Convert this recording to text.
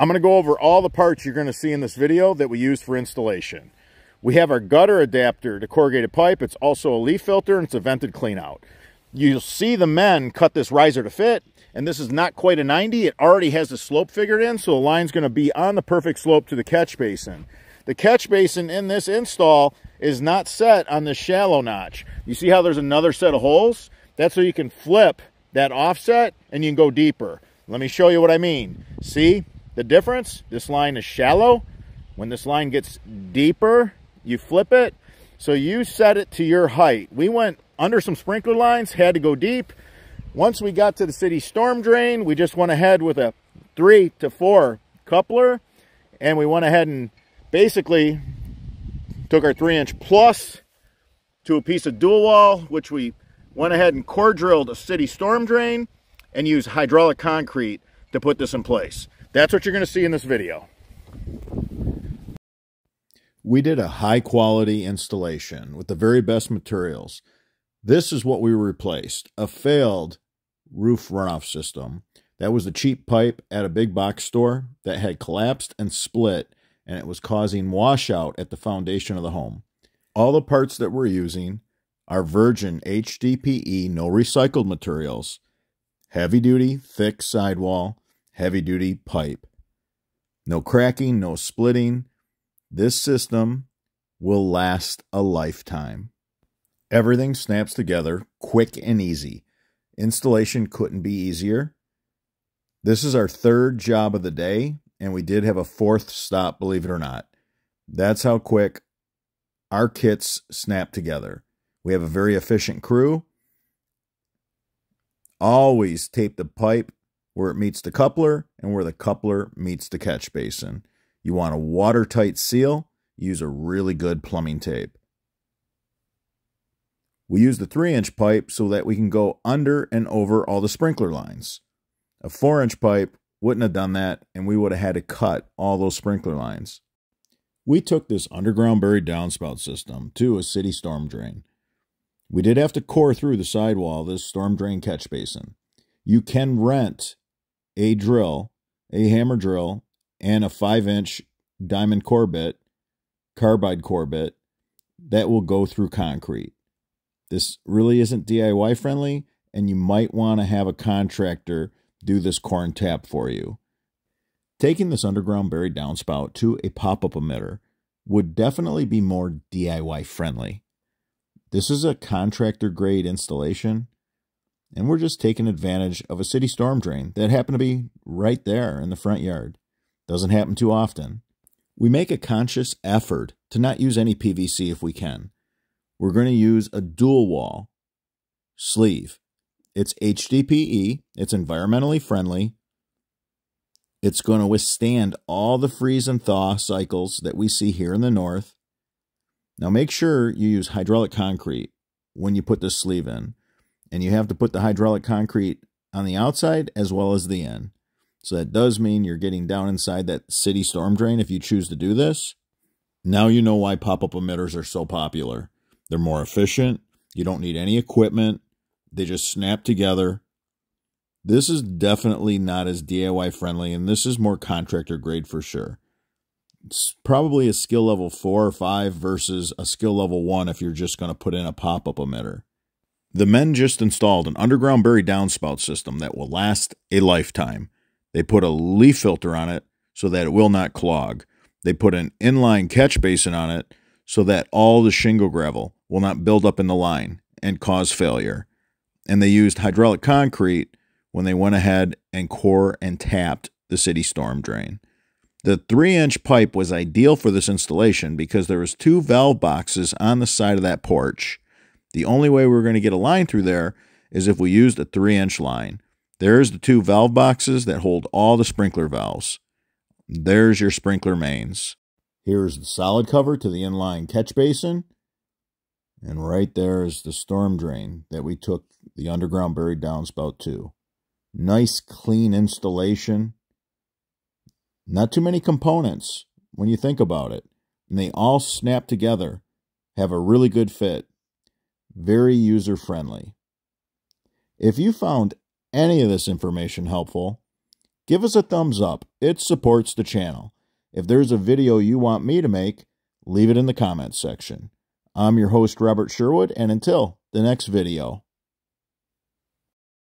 I'm going to go over all the parts you're going to see in this video that we use for installation. We have our gutter adapter to corrugated pipe. It's also a leaf filter and it's a vented cleanout. You'll see the men cut this riser to fit, and this is not quite a 90. It already has the slope figured in, so the line's going to be on the perfect slope to the catch basin. The catch basin in this install is not set on the shallow notch. You see how there's another set of holes? That's so you can flip that offset and you can go deeper. Let me show you what I mean. See the difference? This line is shallow. When this line gets deeper, you flip it, so you set it to your height. We went under some sprinkler lines, had to go deep. Once we got to the city storm drain, we just went ahead with a 3 to 4 coupler, and we went ahead and basically took our 3-inch plus to a piece of dual wall, which we went ahead and core drilled a city storm drain and used hydraulic concrete to put this in place. That's what you're going to see in this video. We did a high-quality installation with the very best materials. This is what we replaced: a failed roof runoff system. That was the cheap pipe at a big box store that had collapsed and split, and it was causing washout at the foundation of the home. All the parts that we're using are virgin HDPE, no recycled materials, heavy-duty thick sidewall, heavy-duty pipe. No cracking, no splitting. This system will last a lifetime. Everything snaps together quick and easy. Installation couldn't be easier. This is our third job of the day, and we did have a fourth stop, believe it or not. That's how quick our kits snap together. We have a very efficient crew. Always tape the pipe where it meets the coupler and where the coupler meets the catch basin. You want a watertight seal, use a really good plumbing tape. We use the 3-inch pipe so that we can go under and over all the sprinkler lines. A 4-inch pipe wouldn't have done that, and we would have had to cut all those sprinkler lines. We took this underground buried downspout system to a city storm drain. We did have to core through the sidewall this storm drain catch basin. You can rent a drill, a hammer drill, and a 5-inch diamond core bit, carbide core bit, that will go through concrete. This really isn't DIY friendly, and you might want to have a contractor do this core and tap for you. Taking this underground buried downspout to a pop-up emitter would definitely be more DIY friendly. This is a contractor grade installation, and we're just taking advantage of a city storm drain that happened to be right there in the front yard. Doesn't happen too often. We make a conscious effort to not use any PVC if we can. We're going to use a dual wall sleeve. It's HDPE. It's environmentally friendly. It's going to withstand all the freeze and thaw cycles that we see here in the north. Now make sure you use hydraulic concrete when you put this sleeve in. And you have to put the hydraulic concrete on the outside as well as the end. So that does mean you're getting down inside that city storm drain if you choose to do this. Now you know why pop-up emitters are so popular. They're more efficient. You don't need any equipment. They just snap together. This is definitely not as DIY friendly, and this is more contractor grade for sure. It's probably a skill level 4 or 5 versus a skill level 1 if you're just going to put in a pop-up emitter. The men just installed an underground buried downspout system that will last a lifetime. They put a leaf filter on it so that it will not clog. They put an inline catch basin on it so that all the shingle gravel will not build up in the line and cause failure. And they used hydraulic concrete when they went ahead and core and tapped the city storm drain. The 3-inch pipe was ideal for this installation because there was 2 valve boxes on the side of that porch. The only way we were going to get a line through there is if we used a 3-inch line. There's the 2 valve boxes that hold all the sprinkler valves. There's your sprinkler mains. Here's the solid cover to the inline catch basin. And right there is the storm drain that we took the underground buried downspout to. Nice, clean installation. Not too many components when you think about it. And they all snap together, have a really good fit. Very user-friendly. If you found any of this information helpful, Give us a thumbs up. It supports the channel. If there's a video you want me to make, leave it in the comments section. I'm your host, Robert Sherwood, and until the next video.